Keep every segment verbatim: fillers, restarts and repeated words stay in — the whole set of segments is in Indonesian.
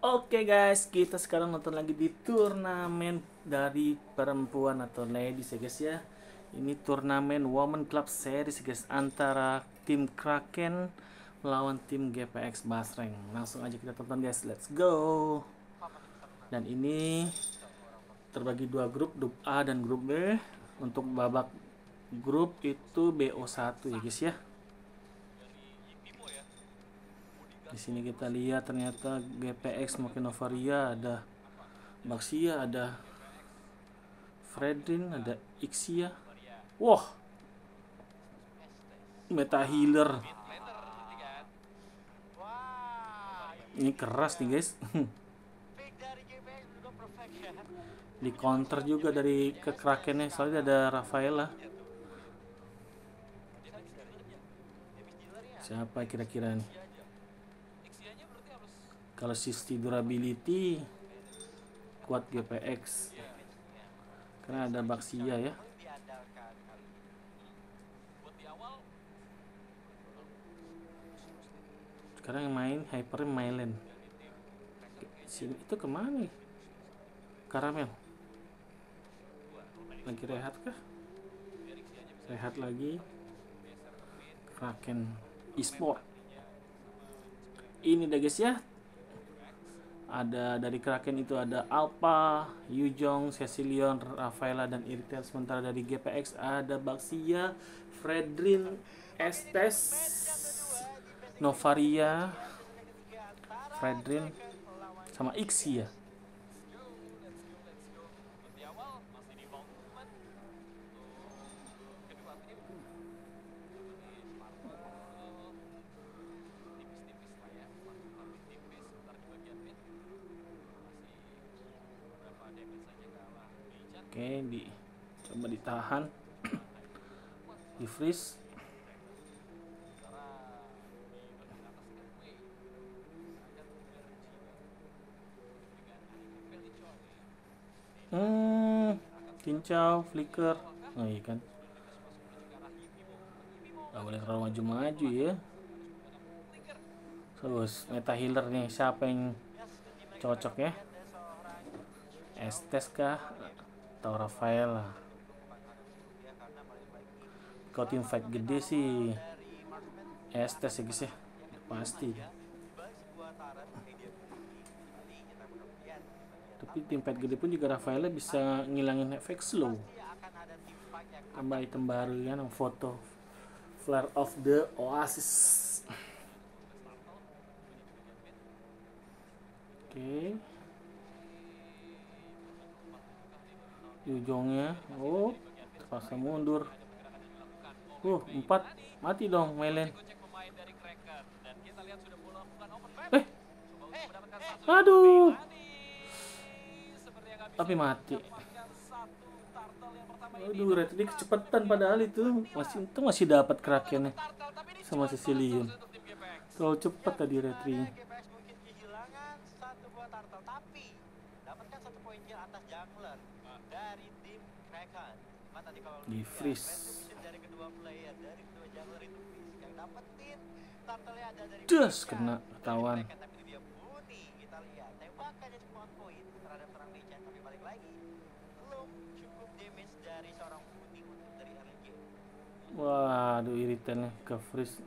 Oke okay guys, kita sekarang nonton lagi di turnamen dari perempuan atau ladies ya guys ya. Ini turnamen Women Club Series guys, antara tim Kraken melawan tim G P X Basreng. Langsung aja kita tonton guys, let's go. Dan ini terbagi dua grup, grup A dan grup B. Untuk babak grup itu B O satu ya guys ya. Di sini kita lihat ternyata G P X makin Novaria, ada Baxia, ada Fredrinn, ada Ixia. Wah, meta healer ini keras nih guys. Di counter juga dari kekerakennya, soalnya ada Rafaela. Siapa kira-kira nih? Kalau sisi durability kuat G P X, karena ada Baxia ya. Sekarang yang main hyper Mei-chan. Sini itu kemana nih? Karamel lagi rehat kah? Rehat lagi. Kraken e-sport ini deh guys ya. Ada dari Kraken itu ada Alpha, Yu Zhong, Cecilion, Rafaela, dan Irithel. Sementara dari G P X ada Baxia, Fredrinn, Estes, Novaria, Fredrinn, sama Ixia. Oke, di coba ditahan, di freeze. Hmm, cincau, flicker, oh iya kan? Gak boleh terlalu maju-maju ya. Terus meta healer nih, siapa yang cocok ya? Estes kah? Atau Rafaela? Kalau tim fight gede sih Estes ya guys ya, pasti. Tapi tim fight gede pun juga Rafaela bisa ngilangin efek slow. Tambah item baru ya, foto Flare of the Oasis. Oke okay. Ujungnya, oh terpaksa mundur. Uh, empat mati dong Mei-chan. Eh, aduh, tapi mati. Aduh, red ini kecepatan padahal itu masih itu masih dapat Krakennya sama Cecilion. Terlalu cepat tadi retrinya. Di freeze. Just kena ketahuan. Waduh, iritannya ke freeze.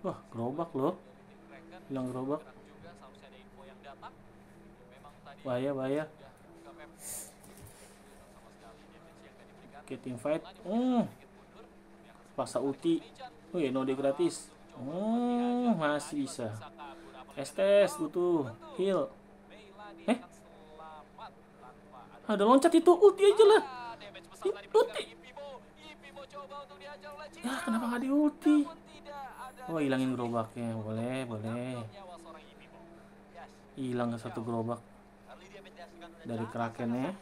Wah, gerobak loh. Hilang gerobak. Bahaya, bahaya. Oke, team fight. Hmm. Pasang ulti. Wih, no de gratis. Hmm, masih bisa. Estes butuh heal. Eh? Ada loncat itu, ulti aja lah. Ulti. Ya, kenapa nggak diulti? Oh, hilangin gerobaknya, boleh, boleh. Hilang satu gerobak dari Kraken ya.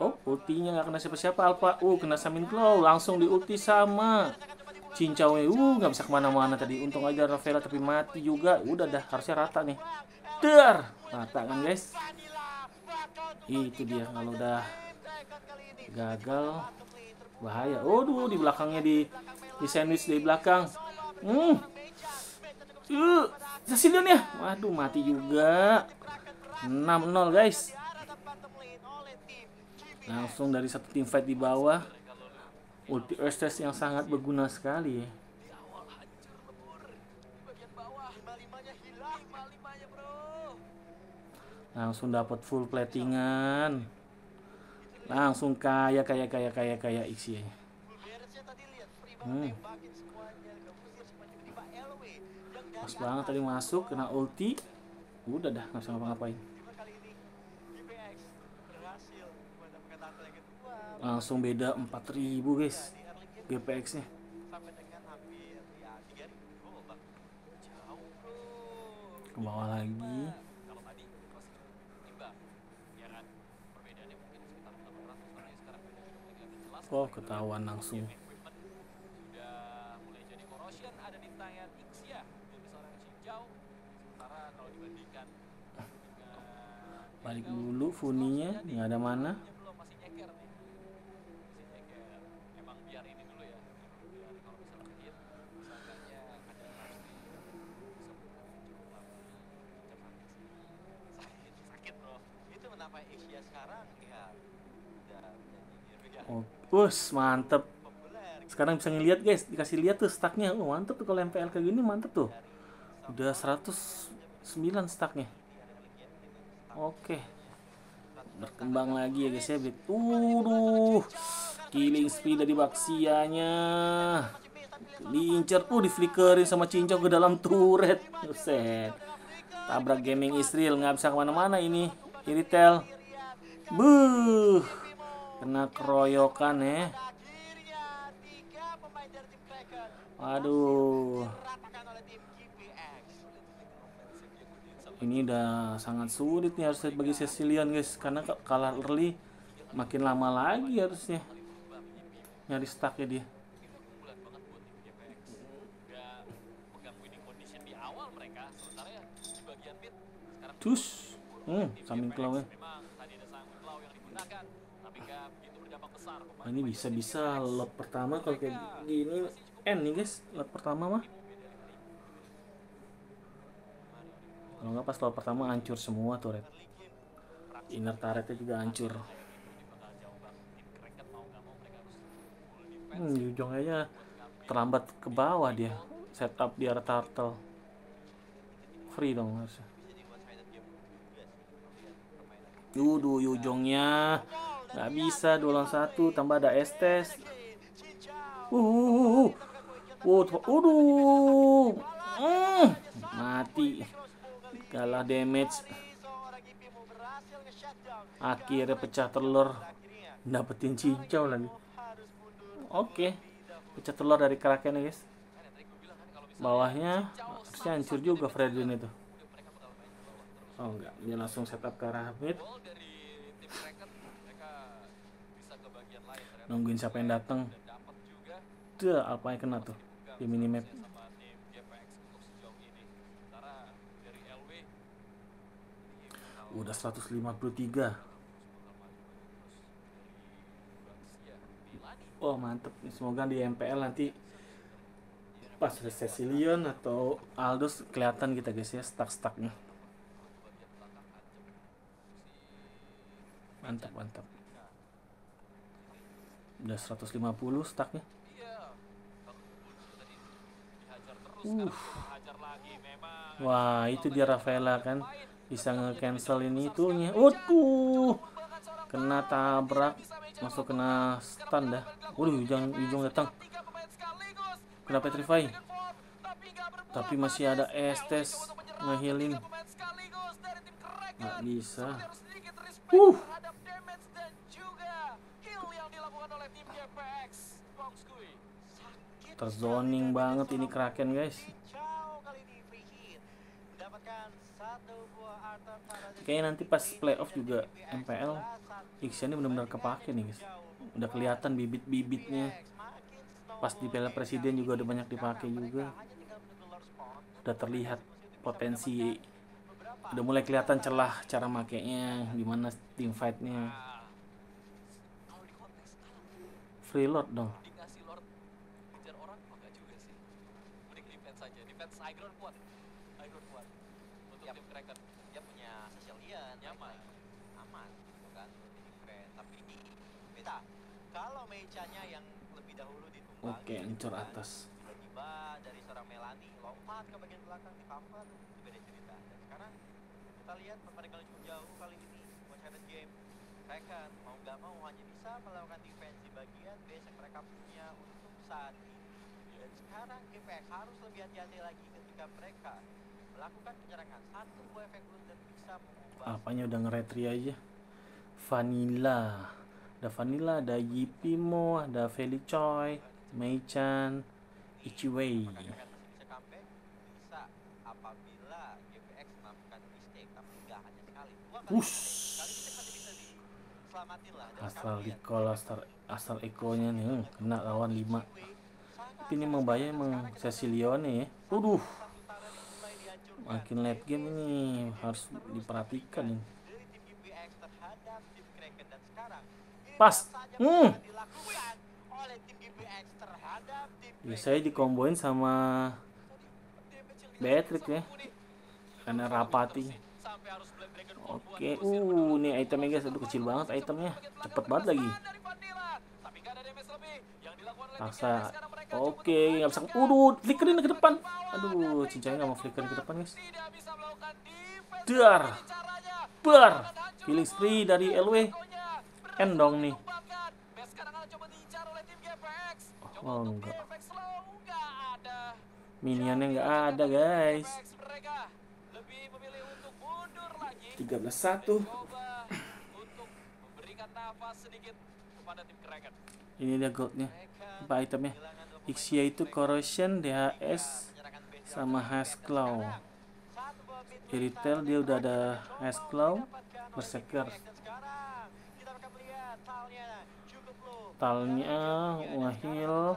Oh, ultinya nggak kena siapa-siapa Alpha. Uh, kena samin Claw, langsung diulti sama cincaunya. Uh, nggak bisa kemana-mana tadi. Untung aja Rafaela tapi mati juga. Udah dah, harusnya rata nih. Dar, tangan guys. Itu dia, kalau udah gagal bahaya. Waduh, di belakangnya di di sandwich di belakang. Hmm. Uh, Cecilion ya. Waduh, mati juga. enam nol guys. Langsung dari satu tim fight di bawah. Ulti Estes yang sangat berguna sekali. Langsung dapat full platingan. Langsung kaya kaya kaya kaya kaya Ixia. Hmm. Pas banget tadi masuk kena ulti. Udah dah, nggak usah ngapa-ngapain. Langsung beda empat ribu guys G P X nya. Ke bawah lagi. Oh, ketahuan langsung. Balik dulu funinya, nggak ada mana. Us, mantep. Sekarang bisa ngeliat guys, dikasih lihat tuh stacknya. Oh, mantep tuh kalau M P L kayak gini, mantep tuh. Udah seratus sembilan stacknya. Oke, berkembang lagi ya guys ya. Uduh, killing speed dari Baxianya. Lincer, oh, di flickerin sama cincok ke dalam turret. Buset, tabrak gaming Israel, nggak bisa kemana-mana ini Irithel. Buh, kena keroyokan ya. Waduh, ini udah sangat sulit nih harusnya bagi Cecilion guys, karena kalah early makin lama lagi harusnya nyari stacknya dia. Terus, hmm, samping clawnya. Nah, ini bisa-bisa lot pertama kalau kayak gini N nih guys, lot pertama mah. Kalau nggak pas lot pertama hancur semua turret. Inner turretnya juga hancur. Hmm, Yu Zhong kayaknya terlambat ke bawah dia. Setup di arah turtle. Free dong harusnya. Yuduh, Yu Zhongnya nggak bisa, dua lawan satu, tambah ada Estes. Uhuh, uduh, mm, mati, kalah damage. Akhirnya pecah telur, dapetin cincau lagi. Oke, okay. Pecah telur dari Kraken ya guys. Bawahnya harusnya hancur juga Fredrinn itu. Oh enggak, dia langsung setup ke arah mid. Nungguin siapa yang datang. Tuh, apa yang kena tuh di minimap. Udah seratus lima puluh tiga. Oh, mantep. Semoga di M P L nanti pas Cecilion atau Aldus kelihatan kita guys ya stack-stacknya. Mantap, mantap. Udah seratus lima puluh stacknya. Uh. Wah, itu dia Rafaela kan. Bisa nge-cancel ini itunya. Waduh, kena tabrak. Masuk kena stun dah. Waduh, Yu Zhong, Yu Zhong datang. Kena petrify. Tapi masih ada Estes nge-healing. Nggak bisa. Uh. Terzoning banget ini Kraken guys. Kayaknya nanti pas playoff juga M P L Ixia ini benar-benar kepake nih guys. Udah kelihatan bibit-bibitnya. Pas di Piala Presiden juga udah banyak dipakai juga. Udah terlihat potensi Udah mulai kelihatan celah cara makainya, gimana team fight-nya. Free Lord dong. Oke, hancur atas. Tiba-tiba dari seorang Melanie lompat ke bagian belakang di kamar, beda cerita. Dan sekarang kita lihat pertandingan cukup jauh kali ini. Buat game, Kraken mau nggak mau hanya bisa melakukan defense di bagian base yang mereka punya untuk saat ini. Dan sekarang G P X harus lebih hati-hati lagi ketika mereka melakukan penyerangan. Satu buah efek burung dan bisa mengubah. Apanya udah ngeretri aja? Vanilla. Ada Vanilla, ada Yipimo, ada Felicoy, Mei-chan, Ichiwei. Astral Eko, Astral, Astral Eko-nya nih, kena lawan lima. Tapi ini membayar emang Cecilion nih. Waduh, makin late game ini harus diperhatikan nih. Pas. Hmm. Biasanya dikomboin sama Patrick ya, karena rapati. Oke, uh, ini itemnya guys, aduh kecil banget itemnya, cepet banget lagi. Paksa. Oke, nggak bisa. Uduh, flickerin ke depan. Aduh, cincangnya nggak mau flickerin ke depan guys. Dar, bar, killing spree dari L W. Endong nih. Oh enggak. Minionnya enggak ada guys. tiga belas satu. Ini dia goldnya. Apa itemnya? Ixia itu corrosion, D H S sama has claw. Irithel dia udah ada has claw, berseker. Talnya wahil.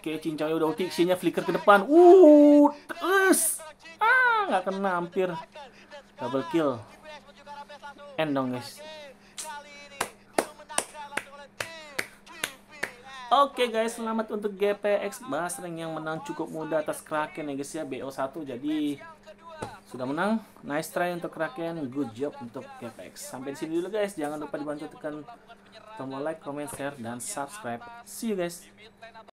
Oke, cincangnya udah ulti, isinya flicker ke depan. Uh, terus. Ah, nggak kena hampir. Double kill. End dong, guys. Oke guys, selamat untuk G P X Basreng yang menang cukup mudah atas Kraken ya guys ya, B O satu jadi sudah menang. Nice try untuk Kraken, good job untuk G P X. Sampai di sini dulu guys, jangan lupa dibantu tekan tombol like, comment, share, dan subscribe. See you guys.